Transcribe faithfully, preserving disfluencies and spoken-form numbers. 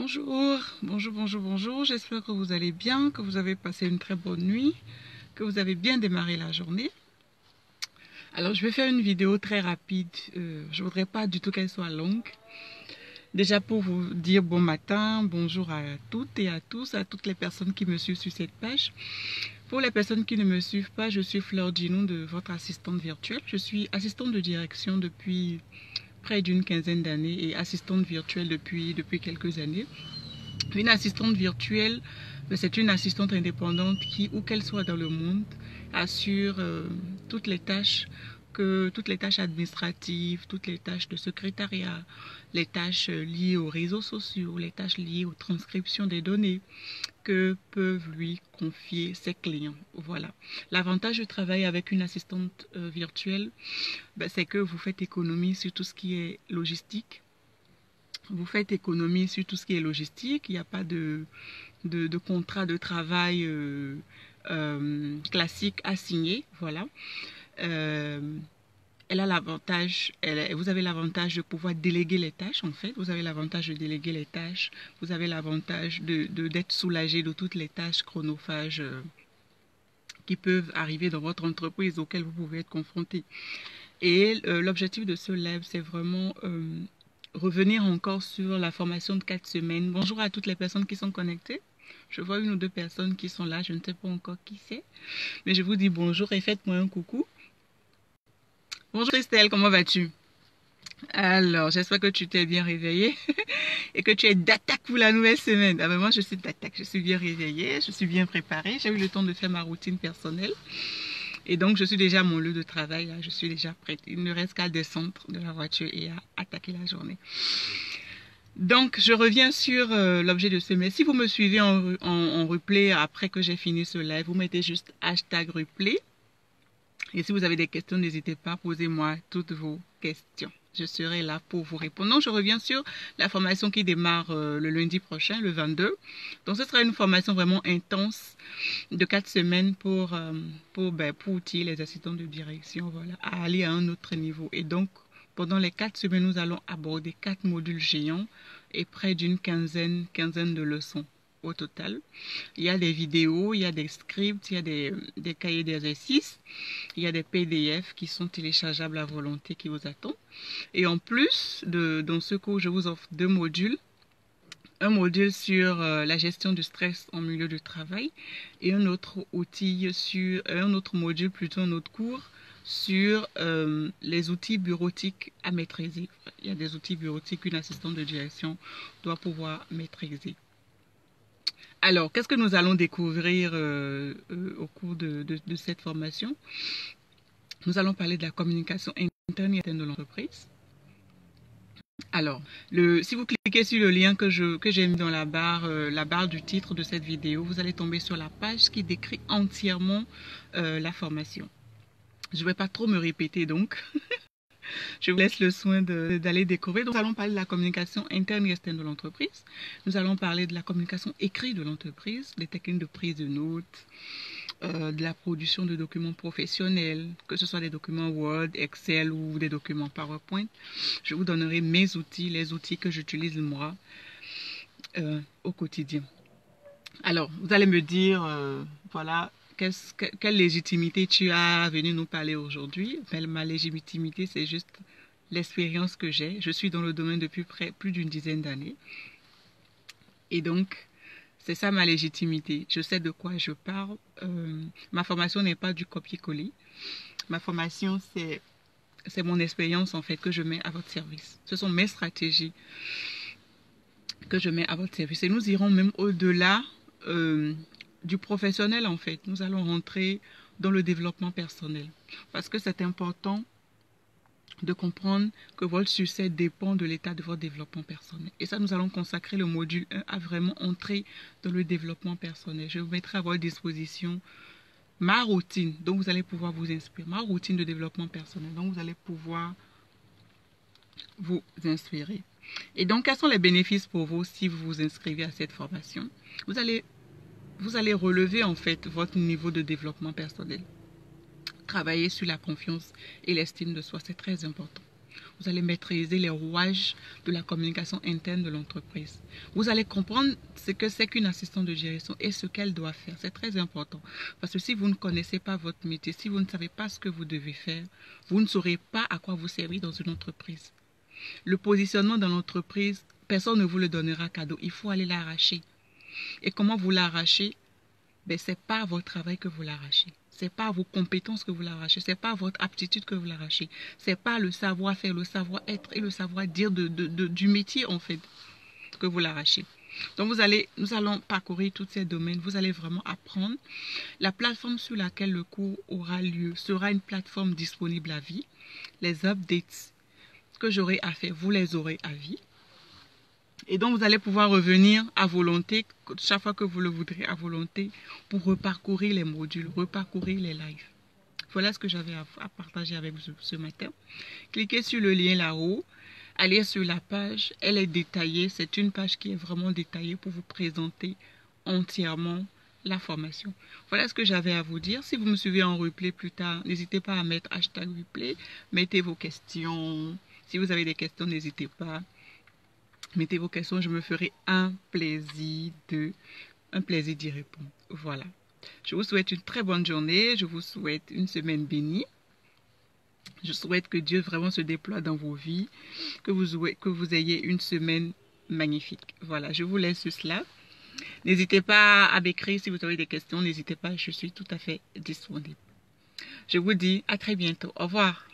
Bonjour, bonjour, bonjour, bonjour, j'espère que vous allez bien, que vous avez passé une très bonne nuit, que vous avez bien démarré la journée. Alors je vais faire une vidéo très rapide, euh, je voudrais pas du tout qu'elle soit longue. Déjà pour vous dire bon matin, bonjour à toutes et à tous, à toutes les personnes qui me suivent sur cette page. Pour les personnes qui ne me suivent pas, je suis Flore Djinou, de votre assistante virtuelle. Je suis assistante de direction depuis près d'une quinzaine d'années et assistante virtuelle depuis, depuis quelques années. Une assistante virtuelle, c'est une assistante indépendante qui, où qu'elle soit dans le monde, assure euh, toutes les tâches que, toutes les tâches administratives, toutes les tâches de secrétariat, les tâches liées aux réseaux sociaux, les tâches liées aux transcriptions des données que peuvent lui confier ses clients. Voilà. L'avantage de travailler avec une assistante euh, virtuelle, ben, c'est que vous faites économie sur tout ce qui est logistique. Vous faites économie sur tout ce qui est logistique. Il n'y a pas de, de, de contrat de travail euh, euh, classique à signer. Voilà. Euh, elle a l'avantage, vous avez l'avantage de pouvoir déléguer les tâches en fait, vous avez l'avantage de déléguer les tâches, vous avez l'avantage de, de, d'être soulagé de toutes les tâches chronophages euh, qui peuvent arriver dans votre entreprise, auxquelles vous pouvez être confronté. Et euh, l'objectif de ce live, c'est vraiment euh, revenir encore sur la formation de quatre semaines. Bonjour à toutes les personnes qui sont connectées. Je vois une ou deux personnes qui sont là, je ne sais pas encore qui c'est, mais je vous dis bonjour et faites-moi un coucou. Bonjour Christelle, comment vas-tu? Alors, j'espère que tu t'es bien réveillée et que tu es d'attaque pour la nouvelle semaine. Ah ben moi, je suis d'attaque, je suis bien réveillée, je suis bien préparée, j'ai eu le temps de faire ma routine personnelle. Et donc, je suis déjà à mon lieu de travail, là. Je suis déjà prête. Il ne reste qu'à descendre de la voiture et à attaquer la journée. Donc, je reviens sur euh, l'objet de ce mail. Si vous me suivez en, en, en replay après que j'ai fini ce live, vous mettez juste hashtag replay. Et si vous avez des questions, n'hésitez pas, posez-moi toutes vos questions. Je serai là pour vous répondre. Donc, je reviens sur la formation qui démarre euh, le lundi prochain, le vingt-deux. Donc, ce sera une formation vraiment intense de quatre semaines pour, euh, pour, ben, pour outiller les assistants de direction, voilà, à aller à un autre niveau. Et donc, pendant les quatre semaines, nous allons aborder quatre modules géants et près d'une quinzaine, quinzaine de leçons au total. Il y a des vidéos, il y a des scripts, il y a des, des cahiers d'exercices, il y a des P D F qui sont téléchargeables à volonté qui vous attendent. Et en plus, de, dans ce cours, je vous offre deux modules. Un module sur euh, la gestion du stress en milieu de travail et un autre outil sur, un autre module, plutôt un autre cours sur euh, les outils bureautiques à maîtriser. Il y a des outils bureautiques qu'une assistante de direction doit pouvoir maîtriser. Alors, qu'est-ce que nous allons découvrir euh, euh, au cours de, de, de cette formation? Nous allons parler de la communication interne et externe de l'entreprise. Alors, le, si vous cliquez sur le lien que je, que j'ai mis dans la barre, euh, la barre du titre de cette vidéo, vous allez tomber sur la page qui décrit entièrement euh, la formation. Je ne vais pas trop me répéter donc. Je vous laisse le soin d'aller découvrir. Donc, nous allons parler de la communication interne et externe de l'entreprise. Nous allons parler de la communication écrite de l'entreprise, des techniques de prise de notes, euh, de la production de documents professionnels, que ce soit des documents Word, Excel ou des documents PowerPoint. Je vous donnerai mes outils, les outils que j'utilise moi euh, au quotidien. Alors, vous allez me dire, euh, voilà... Qu'est-ce que, quelle légitimité tu as à venir nous parler aujourd'hui? Ben, ma légitimité, c'est juste l'expérience que j'ai. Je suis dans le domaine depuis près, plus d'une dizaine d'années. Et donc, c'est ça ma légitimité. Je sais de quoi je parle. Euh, ma formation n'est pas du copier-coller. Ma formation, c'est c'est mon expérience en fait que je mets à votre service. Ce sont mes stratégies que je mets à votre service. Et nous irons même au-delà... Euh, du professionnel en fait. Nous allons rentrer dans le développement personnel parce que c'est important de comprendre que votre succès dépend de l'état de votre développement personnel. Et ça, nous allons consacrer le module un à vraiment entrer dans le développement personnel. Je vous mettrai à votre disposition ma routine, donc vous allez pouvoir vous inspirer, ma routine de développement personnel, donc vous allez pouvoir vous inspirer. Et donc, quels sont les bénéfices pour vous si vous vous inscrivez à cette formation? Vous allez Vous allez relever en fait votre niveau de développement personnel. Travailler sur la confiance et l'estime de soi, c'est très important. vous allez maîtriser les rouages de la communication interne de l'entreprise. Vous allez comprendre ce que c'est qu'une assistante de direction et ce qu'elle doit faire. C'est très important parce que si vous ne connaissez pas votre métier, si vous ne savez pas ce que vous devez faire, vous ne saurez pas à quoi vous servir dans une entreprise. Le positionnement dans l'entreprise, personne ne vous le donnera cadeau. Il faut aller l'arracher. Et comment vous l'arrachez? Ben, ce n'est pas votre travail que vous l'arrachez. Ce n'est pas vos compétences que vous l'arrachez, ce n'est pas votre aptitude que vous l'arrachez, ce n'est pas le savoir-faire, le savoir-être et le savoir-dire de, de, de, du métier en fait que vous l'arrachez. Donc vous allez, nous allons parcourir tous ces domaines, vous allez vraiment apprendre. La plateforme sur laquelle le cours aura lieu sera une plateforme disponible à vie. Les updates que j'aurai à faire, vous les aurez à vie. Et donc, vous allez pouvoir revenir à volonté, chaque fois que vous le voudrez, à volonté, pour reparcourir les modules, reparcourir les lives. Voilà ce que j'avais à partager avec vous ce matin. Cliquez sur le lien là-haut, allez sur la page, elle est détaillée. C'est une page qui est vraiment détaillée pour vous présenter entièrement la formation. Voilà ce que j'avais à vous dire. Si vous me suivez en replay plus tard, n'hésitez pas à mettre hashtag replay, mettez vos questions. Si vous avez des questions, n'hésitez pas. Mettez vos questions, je me ferai un plaisir de, un plaisir d'y répondre. Voilà. Je vous souhaite une très bonne journée. Je vous souhaite une semaine bénie. Je souhaite que Dieu vraiment se déploie dans vos vies, que vous, que vous ayez une semaine magnifique. Voilà, je vous laisse sur cela. N'hésitez pas à m'écrire si vous avez des questions. N'hésitez pas, je suis tout à fait disponible. Je vous dis à très bientôt. Au revoir.